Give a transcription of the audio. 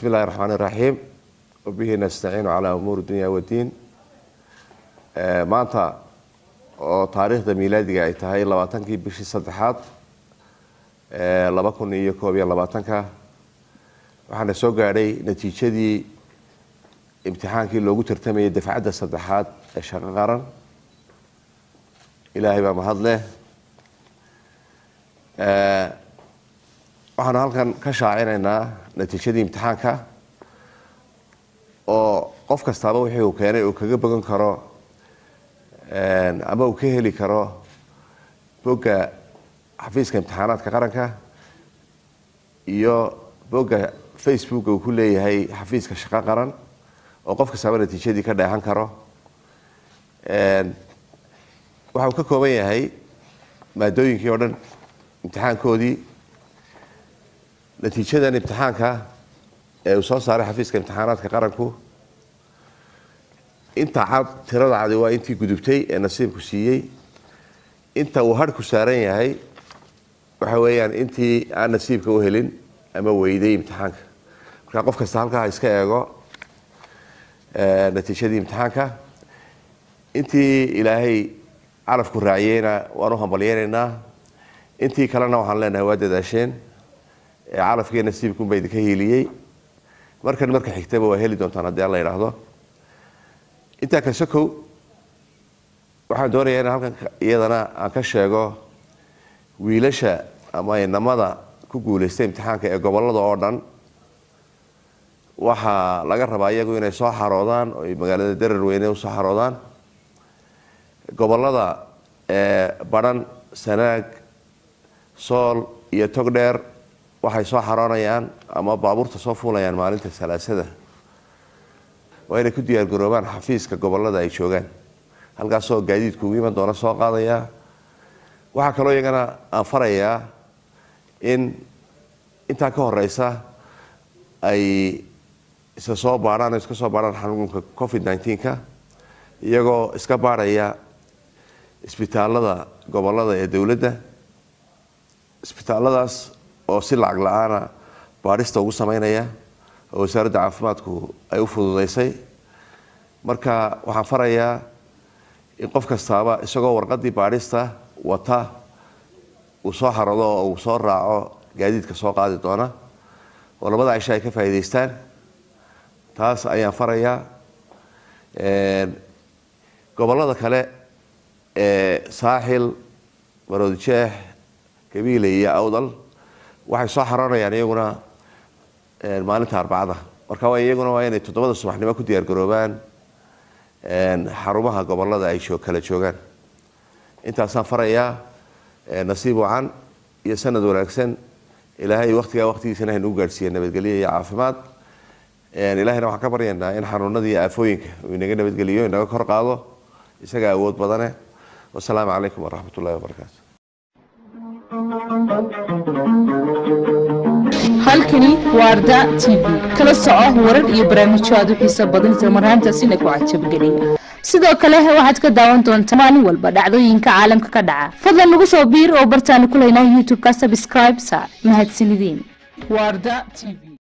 بسم الله الرحمن الرحيم وبه نستعين على أمور الدنيا والدين. مانتا تاريخ ميلادي أي تهاي لباتنكي بشي صدحات لبكون إيكوبيا لباتنكا وحنا سوق علي نتيجة دي امتحان كي لوجو ترتمي دفعة الصدحات شغارا إلهي بمهضله. waxaan halkan ka shaacinaynaa natiijada imtixaanka oo qof kastaaba wixii uu keenay uu kaga bagan karo ama uu ka heli karo bogga xafiiska imtixaanaadka qaranka iyo bogga Facebook uu ku leeyahay xafiiska shaqo qaran oo qof kastaaba natiijadii ka dheehan karo. waxa uu ka kooban yahay maadooyinkii oo dhan imtixaankoodii نتيجة امتحانك وصوص على حفيزك امتحاناتك قرنكو انت عاد ترضى عدوى انت قدبتي نصيبك سيي انت وهركو سارين هاي وحويان انت عن نصيبك وهلين اما ويدي امتحانك كان قفك استحالك هايسكا يغو نتيجة دي امتحانك انت الهي عرفكو راعينا واروهم بليانينا انت كلنا وحن لنا وادد عشان عارف كي نسيبكم بيدك هيليي مركن حكتبه وهيلي دونتان هدي الله يرحمه انت كشكو waxaan doonayaa halkan iyadana aan ka sheego wiilasha ama inamada ku guuleystay imtixaanka ee gobolada oo dhan waxa laga rabaa iyagu inay soo xaroodaan oo magaalada Darweyne u soo xaroodaan gobolada baran Sanaag Sool iyo Togdheer waxay soo xaroonayaan ama baabuurta soo fuulayaan maalinta salaasada way ku diyaar garoobaan xafiiska gobolada ay joogan halkaas oo gaadiidku iman doona soo qaadaya. waxa kale oo iyagana aan farayaa in inta ka horeysa ay soo baaraan iska soo baaraan xanuunka COVID-19 ka iyagoo iska baaraya isbitaalada gobolada ee dawladda isbitaaladaas oo si lacag la'aana baarista ugu sameynaya oo wasaaradda caafimaadku ay u fududeysay. marka waxaan farayaa in qof kastaaba isagoo warqadii baarista wata uu soo xarado oo uu soo raaco gaadiidka soo qaadi doona oo labada cisha ay ka faa'iideystaan. taas ayaan farayaa. gobolada kale Saaxil, Maroodijeex, Kabiile iyo Awdal waxay soo xaroonayaan iyaguna maalinta arbacada. marka way iyaguna waa inay 7 subaxnimo ku diyaar garoobaan xarumaha gobolada ay kala joogaan. intaasaan farayaa nasiib wacan iyo sanad wanaagsan. ilaahay waqtiga waqtigiisana inuu gaarsiiyo nabadgelyo iyo caafimaad. ilaahayna waxaan ka baryaynaa in xanuunada iyo aafooyinka uu inaga nabadgeliyo inaga kor qaado isaga awood badan. wasalaamu calaykum waraxmatu llaahi wabarakaatu. halkani waa Arda TV kala soco warar iyo barnaamijyo aad u xiiso badan isla markaana ku cajabgelin. sidoo kale waxaad ka daawan doontaa maalin walba dhacdooyinka caalamka ka dhaca. fadlan nagu soo biir oo bartaan ku leeyahay YouTube ka subscribe sa mahadsanidin. waa Arda TV.